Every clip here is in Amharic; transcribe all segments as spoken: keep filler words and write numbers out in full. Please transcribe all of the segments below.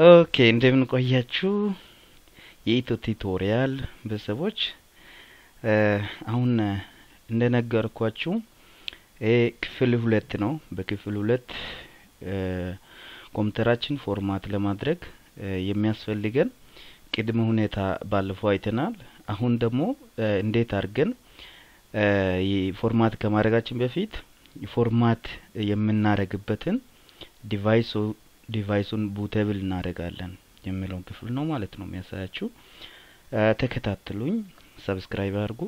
Okay, እንደምን ቆያችሁ? የኢትዮ ቱቶሪያል በሰዎች አሁን እንደነገርኳችሁ ክፍል ሁለት ነው። በክፍል ሁለት ኮምፒውተራችን ፎርማት ለማድረግ የሚያስፈልገን ቅድመ ሁኔታ ባለፈው አይተናል። አሁን ደግሞ እንዴት አድርገን የፎርማት ከማድረጋችን በፊት ፎርማት የምናደርግበትን ዲቫይስ ዲቫይሱን ቡተብል እናደርጋለን የሚለውን ክፍል ነው ማለት ነው የሚያሳያችሁ። ተከታተሉኝ፣ ሰብስክራይብ አድርጉ።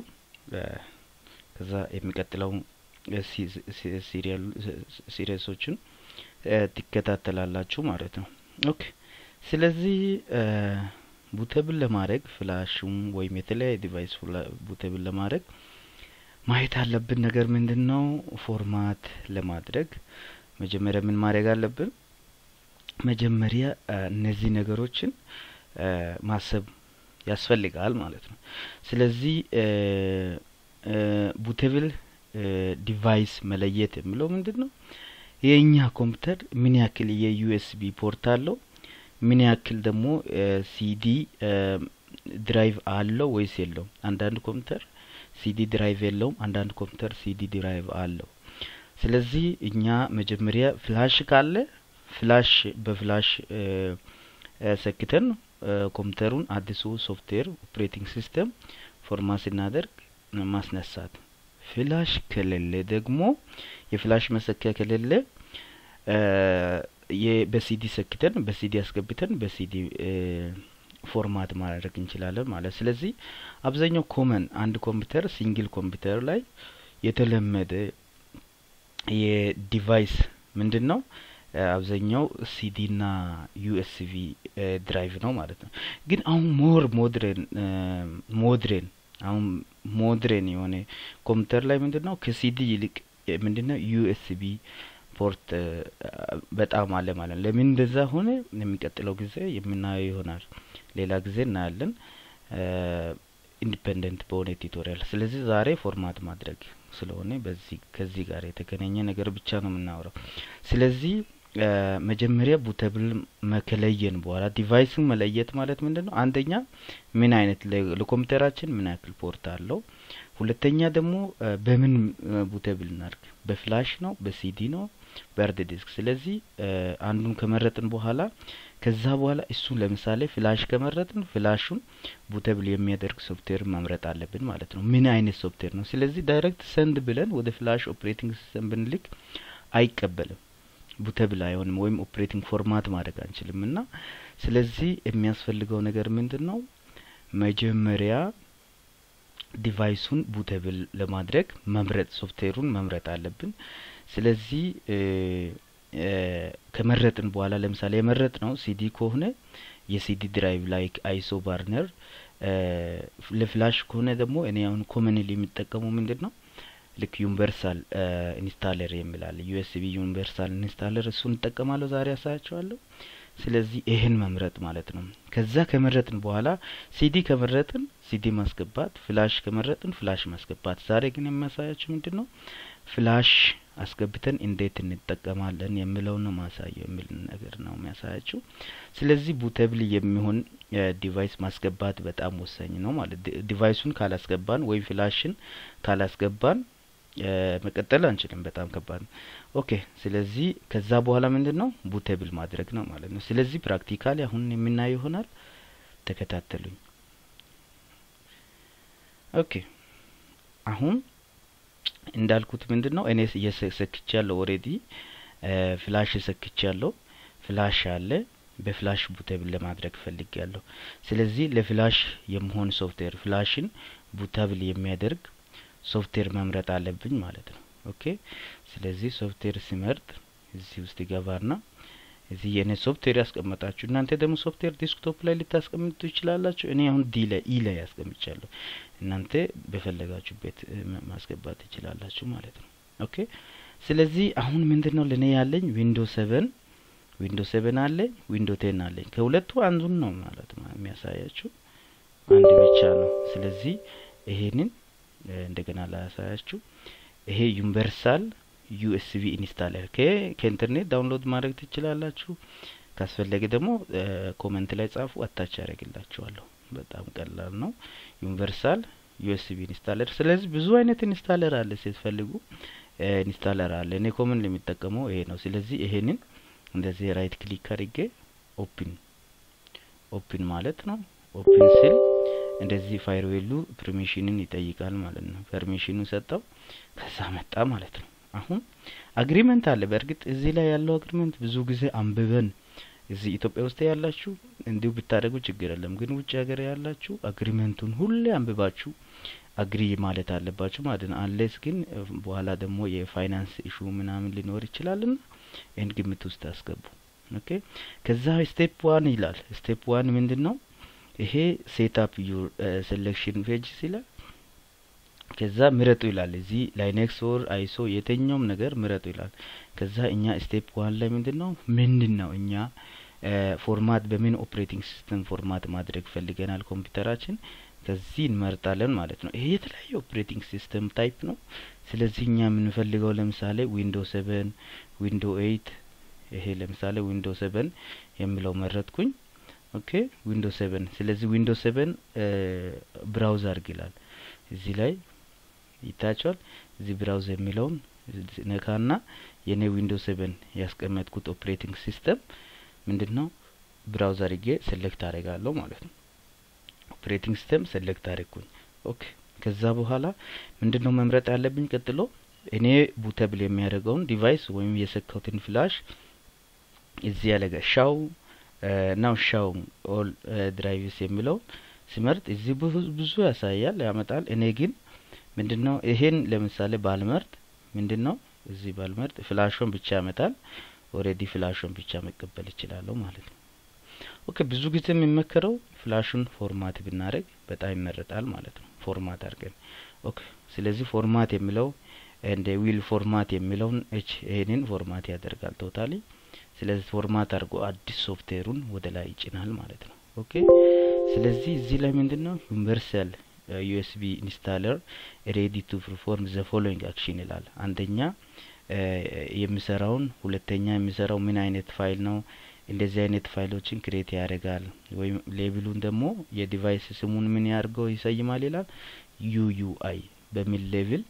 ከዛ የሚቀጥለው ሲሪያል ሲሪያሶችን ትከታተላላችሁ ማለት ነው። ኦኬ፣ ስለዚህ ቡተብል ለማድረግ ፍላሽም ወይ የተለያየ ዲቫይስ ቡተብል ለማድረግ ማየት ያለብን ነገር ምንድነው? ፎርማት ለማድረግ መጀመሪያ ምን ማድረግ አለብን? መጀመሪያ እነዚህ ነገሮችን ማሰብ ያስፈልጋል ማለት ነው። ስለዚህ ቡተብል ዲቫይስ መለየት የሚለው ምንድነው? የኛ ኮምፒውተር ምን ያክል የዩኤስቢ ፖርት አለው፣ ምን ያክል ደግሞ ሲዲ ድራይቭ አለው ወይስ የለው። አንዳንድ ኮምፒውተር ሲዲ ድራይቭ የለውም፣ አንዳንድ ኮምፒውተር ሲዲ ድራይቭ አለው። ስለዚህ እኛ መጀመሪያ ፍላሽ ካለ ፍላሽ በፍላሽ ሰክተን ኮምፒውተሩን አዲሱ ሶፍትዌር ኦፕሬቲንግ ሲስተም ፎርማት እናደርግ ማስነሳት። ፍላሽ ከሌለ ደግሞ የፍላሽ መሰኪያ ከሌለ የበሲዲ ሰክተን በሲዲ አስገብተን በሲዲ ፎርማት ማድረግ እንችላለን ማለት። ስለዚህ አብዛኛው ኮመን አንድ ኮምፒውተር ሲንግል ኮምፒውተር ላይ የተለመደ የዲቫይስ ምንድነው? አብዛኛው ሲዲ እና ዩኤስቢ ድራይቭ ነው ማለት ነው። ግን አሁን ሞር ሞደርን ሞደርን አሁን ሞደርን የሆነ ኮምፒውተር ላይ ምንድነው? ከሲዲ ይልቅ ምንድነው ዩኤስቢ ፖርት በጣም አለ ማለት ነው። ለምን እንደዛ ሆነ የሚቀጥለው ጊዜ የምናየው ይሆናል። ሌላ ጊዜ እናያለን ኢንዲፔንደንት በሆነ ቱቶሪያል። ስለዚህ ዛሬ ፎርማት ማድረግ ስለሆነ በዚህ ከዚህ ጋር የተገናኘ ነገር ብቻ ነው የምናወራው። ስለዚህ መጀመሪያ ቡተብል መከለየን በኋላ ዲቫይስን መለየት ማለት ምንድነው? አንደኛ ምን አይነት ለኮምፒውተራችን ምን ያክል ፖርት አለው፣ ሁለተኛ ደግሞ በምን ቡተብል እናርክ፣ በፍላሽ ነው በሲዲ ነው በሃርድ ዲስክ። ስለዚህ አንዱን ከመረጥን በኋላ ከዛ በኋላ እሱ ለምሳሌ ፍላሽ ከመረጥን ፍላሹን ቡተብል የሚያደርግ ሶፍትዌር መምረጥ አለብን ማለት ነው። ምን አይነት ሶፍትዌር ነው? ስለዚህ ዳይሬክት ሰንድ ብለን ወደ ፍላሽ ኦፕሬቲንግ ሲስተም ብንልክ አይቀበልም፣ ቡተብል አይሆንም ወይም ኦፕሬቲንግ ፎርማት ማድረግ አንችልምና። ስለዚህ የሚያስፈልገው ነገር ምንድነው? መጀመሪያ ዲቫይሱን ቡተብል ለማድረግ መምረጥ ሶፍትዌሩን መምረጥ አለብን። ስለዚህ ከመረጥን በኋላ ለምሳሌ የመረጥነው ሲዲ ከሆነ የሲዲ ድራይቭ ላይክ አይሶ ባርነር፣ ለፍላሽ ከሆነ ደግሞ እኔ አሁን ኮመንሊ የሚጠቀመው ምንድነው? ልክ ዩኒቨርሳል ኢንስታለር የሚላል ዩኤስቢ ዩኒቨርሳል ኢንስታለር እሱን ተጠቀማለሁ ዛሬ አሳያችኋለሁ። ስለዚህ ይሄን መምረጥ ማለት ነው። ከዛ ከመረጥን በኋላ ሲዲ ከመረጥን ሲዲ ማስገባት፣ ፍላሽ ከመረጥን ፍላሽ ማስገባት። ዛሬ ግን የማሳያችሁ ምንድነው? ፍላሽ አስገብተን እንዴት እንጠቀማለን የሚለውን ነው ማሳየው የሚል ነገር ነው የሚያሳያችሁ። ስለዚህ ቡተብል የሚሆን ዲቫይስ ማስገባት በጣም ወሳኝ ነው ማለት። ዲቫይሱን ካላስገባን ወይ ፍላሽን ካላስገባን መቀጠል አንችልም፣ በጣም ከባድ ነው። ኦኬ፣ ስለዚህ ከዛ በኋላ ምንድነው? ቡተብል ማድረግ ነው ማለት ነው። ስለዚህ ፕራክቲካሊ አሁን የምናየው ይሆናል፣ ተከታተሉኝ። ኦኬ፣ አሁን እንዳልኩት ምንድነው? እኔ እየሰክቻለሁ ኦሬዲ ፍላሽ እየሰክቻለሁ። ፍላሽ አለ፣ በፍላሽ ቡተብል ለማድረግ ፈልጋለሁ። ስለዚህ ለፍላሽ የሚሆን ሶፍትዌር ፍላሽን ቡተብል የሚያደርግ ሶፍትዌር መምረጥ አለብኝ ማለት ነው። ኦኬ፣ ስለዚህ ሶፍትዌር ሲመርጥ እዚህ ውስጥ ይገባና እዚህ የኔ ሶፍትዌር ያስቀመጣችሁ እናንተ ደግሞ ሶፍትዌር ዲስክቶፕ ላይ ልታስቀምጡ ይችላላችሁ። እኔ አሁን ዲ ላይ ኢ ላይ ያስቀምጣለሁ፣ እናንተ በፈለጋችሁበት ማስገባት ይችላላችሁ ማለት ነው። ኦኬ፣ ስለዚህ አሁን ምንድነው ለኔ ያለኝ? ዊንዶውስ ሰቨን ዊንዶውስ ሰቨን አለ፣ ዊንዶውስ ቴን አለ። ከሁለቱ አንዱን ነው ማለት ነው የሚያሳያችሁ፣ አንድ ብቻ ነው። ስለዚህ ይሄንን እንደገና ላሳያችሁ። ይሄ ዩኒቨርሳል ዩኤስቢ ኢንስታለር ከ ከኢንተርኔት ዳውንሎድ ማድረግ ትችላላችሁ። ካስፈለገ ደግሞ ኮሜንት ላይ ጻፉ አታች ያረጋላችኋለሁ በጣም ቀላል ነው ዩኒቨርሳል ዩኤስቢ ኢንስታለር ስለዚህ ብዙ አይነት ኢንስታለር አለ ሲፈልጉ ኢንስታለር አለ እኔ ኮመን ለሚጠቀመው ይሄ ነው ስለዚህ ይሄንን እንደዚህ ራይት ክሊክ አድርጌ ኦፕን ኦፕን ማለት ነው ኦፕን ሲል እንደዚህ ፋይርዌሉ ፐርሚሽንን ይጠይቃል ማለት ነው ፐርሚሽኑን ሰጣው ከዛ መጣ ማለት ነው አሁን አግሪመንት አለ በእርግጥ እዚህ ላይ ያለው አግሪመንት ብዙ ጊዜ አንብበን እዚህ ኢትዮጵያ ውስጥ ያላችሁ እንዲው ብታደርጉ ችግር የለም ግን ውጭ ሀገር ያላችሁ አግሪመንቱን ሁሌ አንብባችሁ አግሪ ማለት አለባችሁ ማለት ነው አንሌስ ግን በኋላ ደግሞ የፋይናንስ ኢሹ ምናምን ሊኖር ይችላልና ይሄን ግምት ውስጥ አስገቡ ኦኬ ከዛ ስቴፕ one ይላል ስቴፕ one ምንድነው ይሄ ሴት አፕ ዩር ሴሌክሽን ፔጅ ሲላ ከዛ ምረጡ ይላል እዚህ ላይኔክስ ኦር አይሶ የተኛውም ነገር ምረጡ ይላል ከዛ እኛ ስቴፕ one ላይ ምንድነው ምንድነው እኛ ፎርማት በምን ኦፕሬቲንግ ሲስተም ፎርማት ማድረግ ፈልገናል ኮምፒውተራችን ከዚህ እንመርጣለን ማለት ነው ይሄ የተለያየ ኦፕሬቲንግ ሲስተም ታይፕ ነው ስለዚህ እኛ ምን ፈልገው ለምሳሌ ዊንዶውስ seven ዊንዶውስ eight ይሄ ለምሳሌ ዊንዶውስ seven የሚለው መረጥኩኝ ኦኬ ዊንዶውስ seven ስለዚህ ዊንዶውስ seven ብራውዘር ይላል እዚህ ላይ ይታጫል እዚህ ብራውዘር የሚለው ነካና የኔ ዊንዶውስ seven ያስቀመጥኩት ኦፕሬቲንግ ሲስተም ምንድነው ብራውዘር ይገ ሴሌክት አደርጋለሁ ማለት ነው ኦፕሬቲንግ ሲስተም ሴሌክት አደረኩኝ ኦኬ ከዛ በኋላ ምንድነው መምረጥ ያለብኝ ቀጥሎ እኔ ቡተብል የሚያደርገውን ዲቫይስ ወይም የሰካውትን ፍላሽ እዚህ ያለጋ ሻው ናው ሻው ኦል ድራይቭስ የሚለው ሲመርጥ እዚህ ብዙ ያሳያል ያመጣል እኔ ግን ምንድነው ይሄን ለምሳሌ ባልመርጥ ምንድነው እዚህ ባልመርጥ ፍላሹን ብቻ ያመጣል ኦሬዲ ፍላሹን ብቻ መቀበል ይችላል ማለት ነው ኦኬ ብዙ ጊዜ የሚመከረው ፍላሹን ፎርማት ብናረግ በጣም ይመረጣል ማለት ነው ፎርማት አድርገን ኦኬ ስለዚህ ፎርማት የሚለው and they will format የሚለውን h ይሄንን ፎርማት ያደርጋል ቶታሊ ስለዚህ ፎርማት አድርጎ አዲስ ሶፍትዌሩን ወደ ላይ ይጭናል ማለት ነው ኦኬ ስለዚህ እዚህ ላይ ምንድነው universal usb installer ready to perform the following action ይላል አንደኛ የሚሰራውን ሁለተኛ የሚሰራው ምን አይነት ፋይል ነው እንደዚህ አይነት ፋይሎችን ክሬት ያደርጋል ወይ ሌብሉን ደግሞ የዲቫይስ ስሙን ምን ያርገው ይሰይማል ይላል ዩዩአይ በሚል ሌብል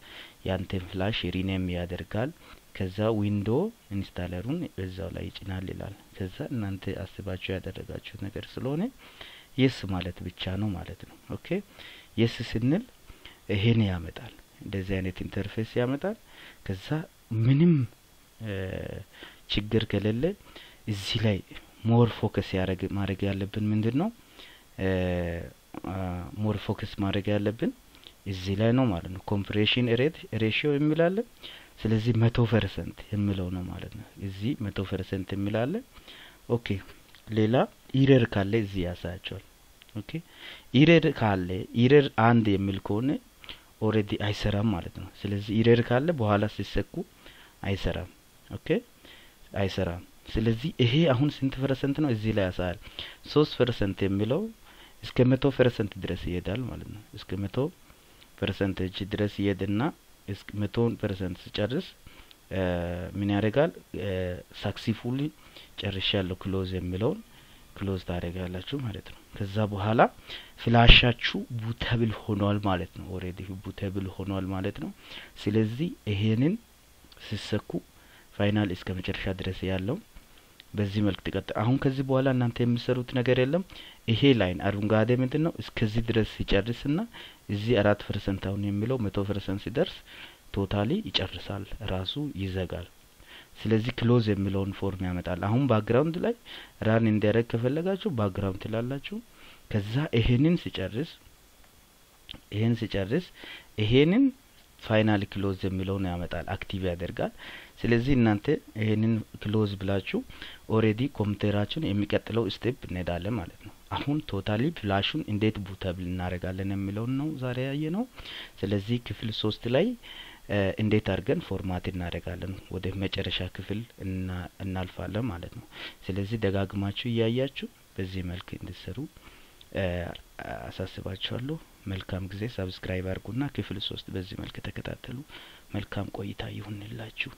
ያንተ ፍላሽ ሪኔም ያደርጋል ከዛ ዊንዶ ኢንስታለሩን በዛው ላይ ይጭናል ይላል ከዛ እናንተ አስባችሁ ያደረጋችሁት ነገር ስለሆነ yes ማለት ብቻ ነው ማለት ነው ኦኬ yes ስንል ይሄን ያመጣል እንደዚህ አይነት ኢንተርፌስ ያመጣል ከዛ ምንም ችግር ከሌለ እዚህ ላይ ሞር ፎከስ ያረግ ማድረግ ያለብን ምንድነው ሞር ፎከስ ማድረግ ያለብን እዚህ ላይ ነው ማለት ነው ኮምፕሬሽን ሬት ሬሺዮ የሚላል ስለዚህ መቶ ፐርሰንት የሚለው ነው ማለት ነው እዚህ መቶ ፐርሰንት የሚላል ኦኬ ሌላ ኢረር ካለ እዚህ ያሳያቸዋል ኦኬ ኢረር ካለ ኢረር አንድ የሚል ከሆነ ኦሬዲ አይሰራም ማለት ነው ስለዚህ ኢረር ካለ በኋላ ሲሰኩ አይሰራም ኦኬ አይሰራም ስለዚህ ይሄ አሁን ስንት% ነው እዚህ ላይ ያሳያል three percent የሚለው እስከ መቶ ፐርሰንት ድረስ ይሄዳል ማለት ነው እስከ መቶ ፐርሰንት ድረስ ይሄድና እስከ መቶ ፐርሰንት ሲጨርስ ምን ያደርጋል ሳክሲፉሊ ጨርሻለሁ ክሎዝ የሚለው ክሎዝ ታደርጋላችሁ ማለት ነው ከዛ በኋላ ፍላሻችሁ ቡተብል ሆኗል ማለት ነው ኦሬዲ ቡተብል ሆኗል ማለት ነው ስለዚህ ይሄንን ሲሰኩ ፋይናል እስከ መጨረሻ ድረስ ያለው በዚህ መልኩ ተቀጣ አሁን ከዚህ በኋላ እናንተ የምትሰሩት ነገር የለም ይሄ ላይን አሩንጋዴ ምንድነው እስከዚህ ድረስ ይጨርስና እዚህ four percent አሁን የሚለው one hundred percent ሲደርስ ቶታሊ ይጨርሳል ራሱ ይዘጋል ስለዚህ ክሎዝ የሚለውን ፎርም ያመጣል አሁን ባክግራውንድ ላይ ራን እንዲያረክ ከፈለጋችሁ ባክግራውንድ ላላችሁ ከዛ ይሄንን ሲጨርስ ይሄን ሲጨርስ ይሄንን ፋይናል ክሎዝ የሚለውን ያመጣል አክቲቭ ያደርጋል ስለዚህ እናንተ ይሄንን ክሎዝ ብላችሁ ኦሬዲ ኮምፒውተራችን የሚቀጥለው ስቴፕ እንሄዳለን ማለት ነው አሁን ቶታሊ ፍላሹን እንዴት ቡተብል እናረጋለን የሚለውን ነው ዛሬ ያየነው ስለዚህ ክፍል three ላይ እንዴት አርገን ፎርማት እናረጋለን ወደ መጨረሻ ክፍል እና እናልፋለን ማለት ነው ስለዚህ ደጋግማችሁ ያያያችሁ በዚህ መልኩ እንድትሰሩ አሳስባችኋለሁ መልካም ጊዜ ሰብስክራይብ አድርጉና ክፍል three በዚህ መልኩ ተከታተሉ መልካም ቆይታ ይሁንላችሁ